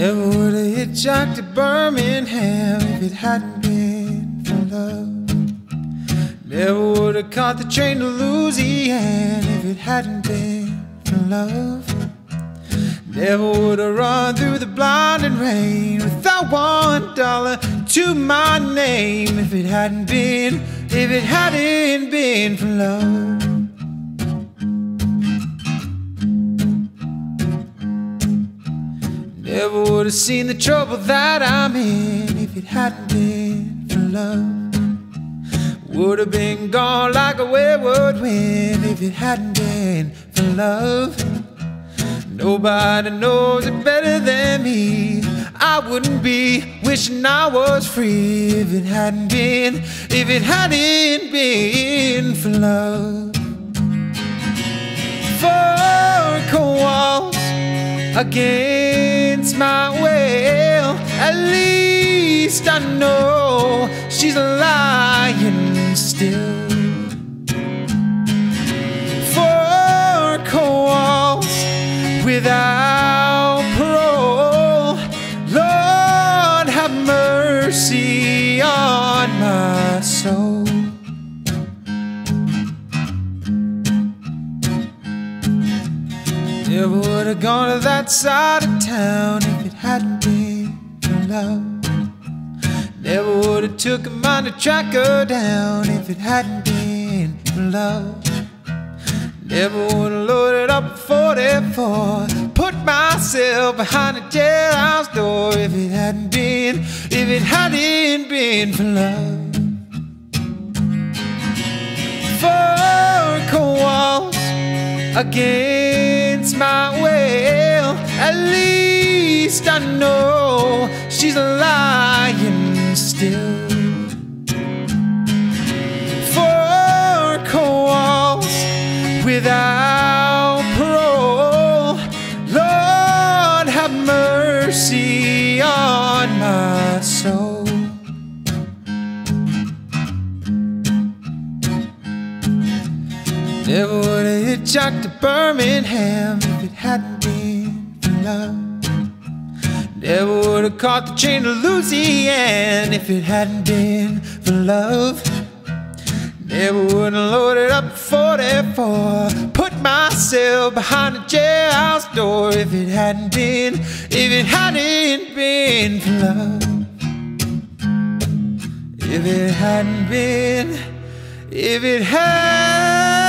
Never would have hitchhiked to Birmingham if it hadn't been for love. Never would have caught the train to Louisiana if it hadn't been for love. Never would have run through the blinding rain without $1 to my name if it hadn't been, if it hadn't been for love. Never would have seen the trouble that I'm in if it hadn't been for love. Would have been gone like a wayward wind if it hadn't been for love. Nobody knows it better than me. I wouldn't be wishing I was free if it hadn't been, if it hadn't been for love. For cold walls again my will, at least I know she's lying still. Four cold walls without parole. Lord, have mercy on my soul. Never would have gone to that side of town if it hadn't been for love. Never would have took a mind to track her down if it hadn't been for love. Never would have loaded up a 44, put myself behind a jailhouse door if it hadn't been, if it hadn't been for love. Four cold walls again my will, at least I know she's lying still. Four cold walls without parole. Lord, have mercy on my soul. Never would have hitchhiked to Birmingham if it hadn't been for love. Never would have caught the train to Louisiana if it hadn't been for love. Never would have loaded up a 44, put myself behind a jailhouse door if it hadn't been, if it hadn't been for love. If it hadn't been, if it hadn't